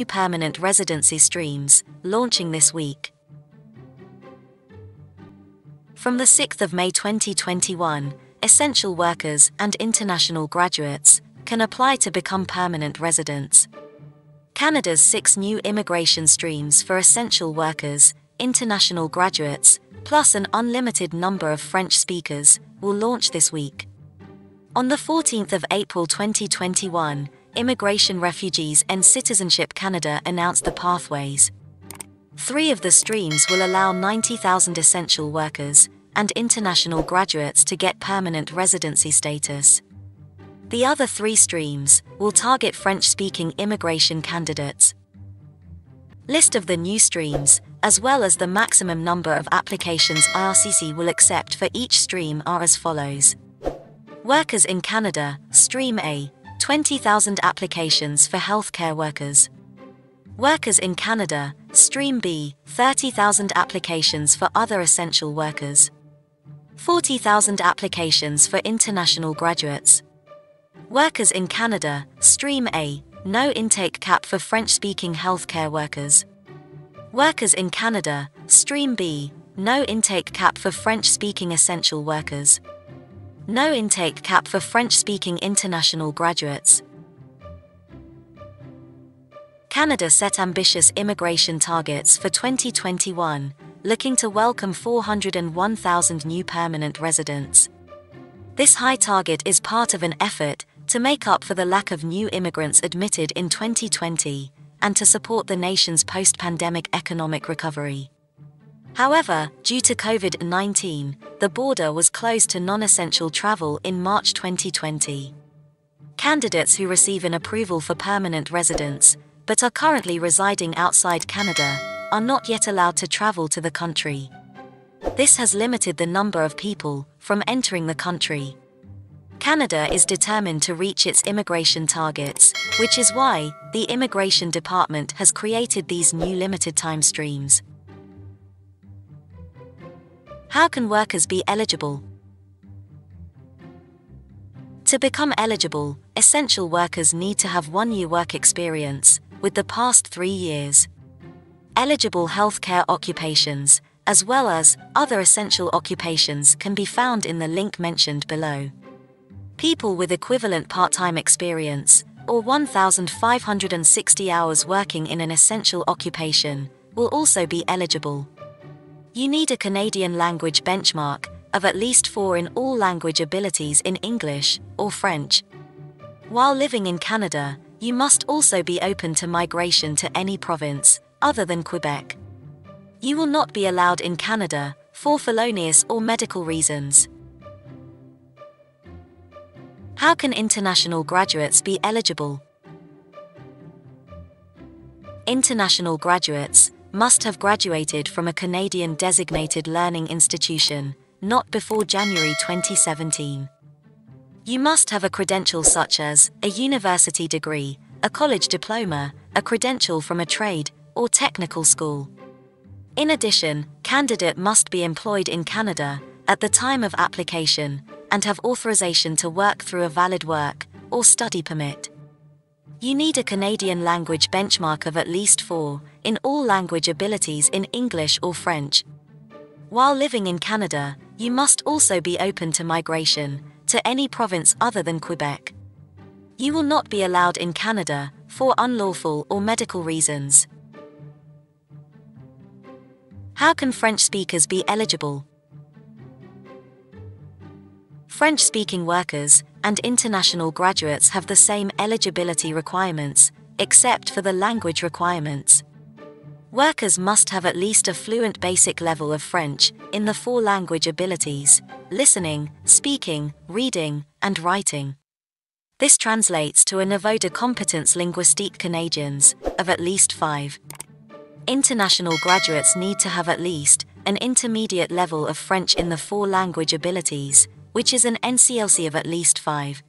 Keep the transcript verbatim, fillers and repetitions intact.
new permanent residency streams, launching this week. From the sixth of May twenty twenty-one, essential workers and international graduates can apply to become permanent residents. Canada's six new immigration streams for essential workers, international graduates, plus an unlimited number of French speakers, will launch this week. On the fourteenth of April twenty twenty-one, Immigration Refugees and Citizenship Canada announced the pathways. Three of the streams will allow ninety thousand essential workers and international graduates to get permanent residency status. The other three streams will target French-speaking immigration candidates. List of the new streams, as well as the maximum number of applications I R C C will accept for each stream, are as follows. Workers in Canada, Stream A, twenty thousand applications for healthcare workers. Workers in Canada, Stream B, thirty thousand applications for other essential workers. forty thousand applications for international graduates. Workers in Canada, Stream A, no intake cap for French-speaking healthcare workers. Workers in Canada, Stream B, no intake cap for French-speaking essential workers. No intake cap for French-speaking international graduates. Canada set ambitious immigration targets for twenty twenty-one, looking to welcome four hundred one thousand new permanent residents. This high target is part of an effort to make up for the lack of new immigrants admitted in twenty twenty and to support the nation's post-pandemic economic recovery. However, due to COVID nineteen, the border was closed to non-essential travel in March twenty twenty. Candidates who receive an approval for permanent residence but are currently residing outside Canada are not yet allowed to travel to the country. This has limited the number of people from entering the country. Canada is determined to reach its immigration targets, which is why the Immigration Department has created these new limited time streams. How can workers be eligible? To become eligible, essential workers need to have one year work experience with the past three years. Eligible healthcare occupations, as well as other essential occupations, can be found in the link mentioned below. People with equivalent part-time experience, or one thousand five hundred sixty hours working in an essential occupation, will also be eligible. You need a Canadian language benchmark of at least four in all language abilities in English or French. While living in Canada, you must also be open to migration to any province other than Quebec. You will not be allowed in Canada for felonious or medical reasons. How can international graduates be eligible? International graduates must have graduated from a Canadian designated learning institution, not before January twenty seventeen. You must have a credential such as a university degree, a college diploma, a credential from a trade or technical school. In addition, candidate must be employed in Canada at the time of application and have authorization to work through a valid work or study permit. You need a Canadian language benchmark of at least four in all language abilities in English or French. While living in Canada, you must also be open to migration to any province other than Quebec. You will not be allowed in Canada for unlawful or medical reasons. How can French speakers be eligible? French-speaking workers and international graduates have the same eligibility requirements, except for the language requirements. Workers must have at least a fluent basic level of French in the four language abilities: listening, speaking, reading, and writing. This translates to a niveau de compétence linguistique canadiens of at least five. International graduates need to have at least an intermediate level of French in the four language abilities, which is an N C L C of at least five.